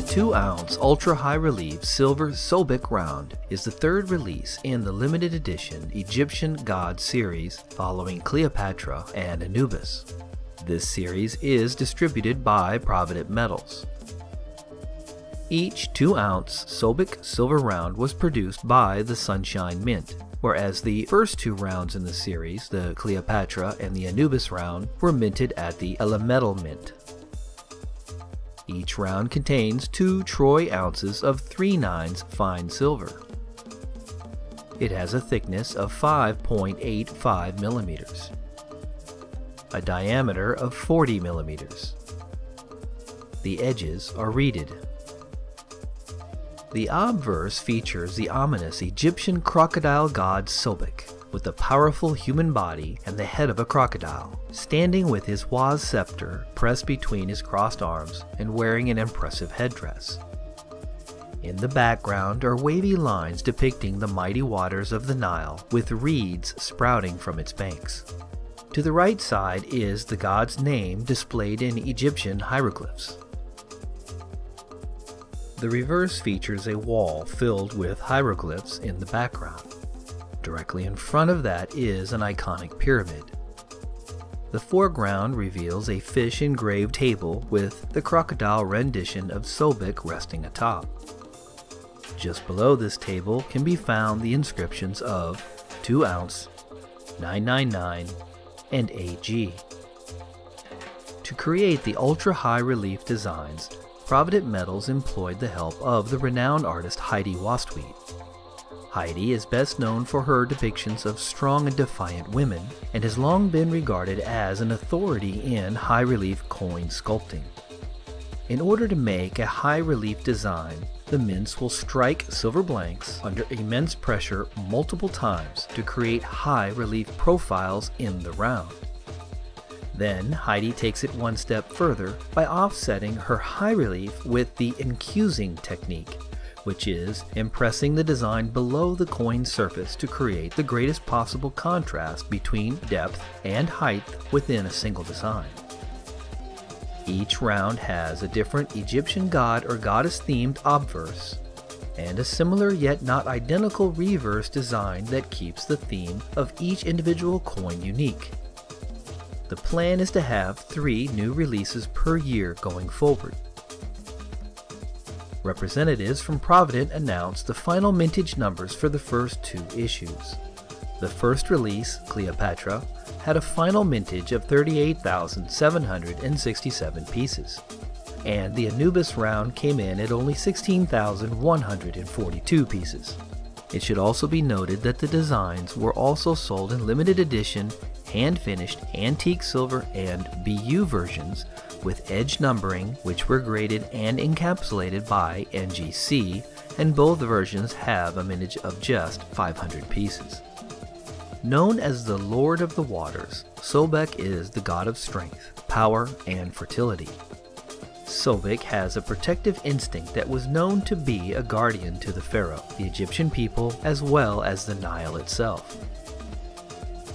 The 2-ounce ultra-high relief silver Sobek round is the third release in the limited edition Egyptian God series following Cleopatra and Anubis. This series is distributed by Provident Metals. Each 2-ounce Sobek silver round was produced by the Sunshine Mint, whereas the first two rounds in the series, the Cleopatra and the Anubis round, were minted at the Elemental Mint. Each round contains 2 troy ounces of 3/9 fine silver. It has a thickness of 5.85 millimeters, a diameter of 40 millimeters. The edges are reeded. The obverse features the ominous Egyptian crocodile god Sobek, with a powerful human body and the head of a crocodile, standing with his Waz scepter pressed between his crossed arms and wearing an impressive headdress. In the background are wavy lines depicting the mighty waters of the Nile, with reeds sprouting from its banks. To the right side is the god's name displayed in Egyptian hieroglyphs. The reverse features a wall filled with hieroglyphs in the background. Directly in front of that is an iconic pyramid. The foreground reveals a fish engraved table with the crocodile rendition of Sobek resting atop. Just below this table can be found the inscriptions of 2-ounce, 999, and AG. To create the ultra-high relief designs, Provident Metals employed the help of the renowned artist Heidi Wastweet. Heidi is best known for her depictions of strong and defiant women, and has long been regarded as an authority in high relief coin sculpting. In order to make a high relief design, the mints will strike silver blanks under immense pressure multiple times to create high relief profiles in the round. Then Heidi takes it one step further by offsetting her high relief with the encusing technique, which is impressing the design below the coin surface to create the greatest possible contrast between depth and height within a single design. Each round has a different Egyptian god or goddess themed obverse, and a similar yet not identical reverse design that keeps the theme of each individual coin unique. The plan is to have 3 new releases per year going forward. Representatives from Provident announced the final mintage numbers for the first 2 issues. The first release, Cleopatra, had a final mintage of 38,767 pieces, and the Anubis round came in at only 16,142 pieces. It should also be noted that the designs were also sold in limited edition, hand-finished antique silver and BU versions with edge numbering, which were graded and encapsulated by NGC, and both versions have a mintage of just 500 pieces. Known as the Lord of the Waters, Sobek is the god of strength, power, and fertility. Sobek has a protective instinct that was known to be a guardian to the pharaoh, the Egyptian people, as well as the Nile itself.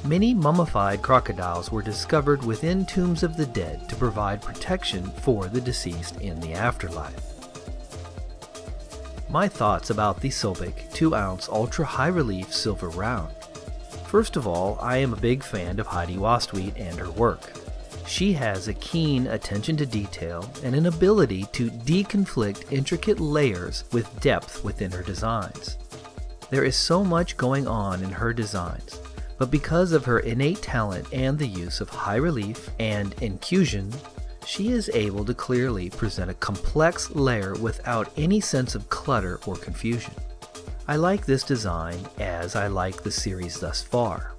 Many mummified crocodiles were discovered within tombs of the dead to provide protection for the deceased in the afterlife. My thoughts about the Sobek 2-ounce ultra-high relief silver round. First of all, I am a big fan of Heidi Wastweet and her work. She has a keen attention to detail and an ability to deconflict intricate layers with depth within her designs. There is so much going on in her designs, but because of her innate talent and the use of high relief and inclusion, she is able to clearly present a complex layer without any sense of clutter or confusion. I like this design as I like the series thus far.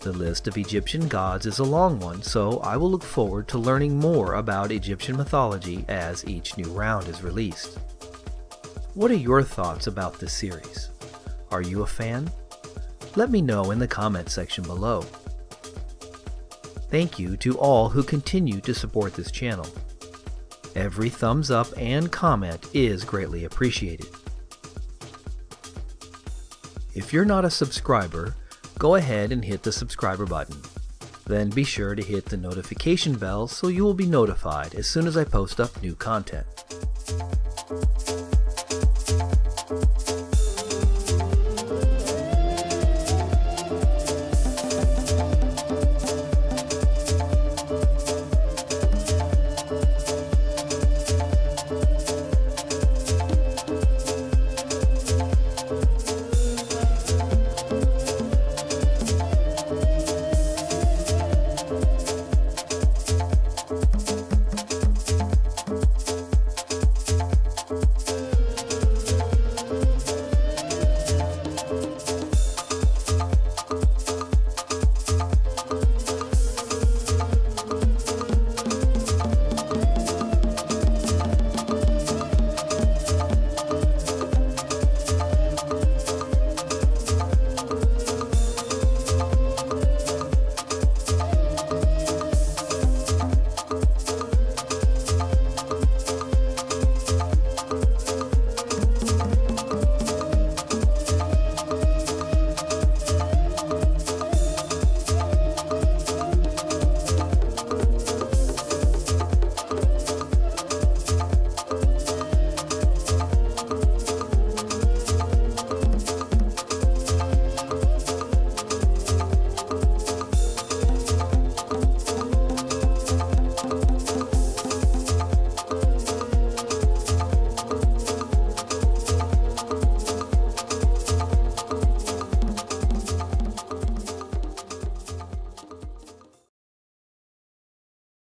The list of Egyptian gods is a long one, so I will look forward to learning more about Egyptian mythology as each new round is released. What are your thoughts about this series? Are you a fan? Let me know in the comments section below. Thank you to all who continue to support this channel. Every thumbs up and comment is greatly appreciated. If you're not a subscriber, go ahead and hit the subscriber button. Then be sure to hit the notification bell so you will be notified as soon as I post up new content.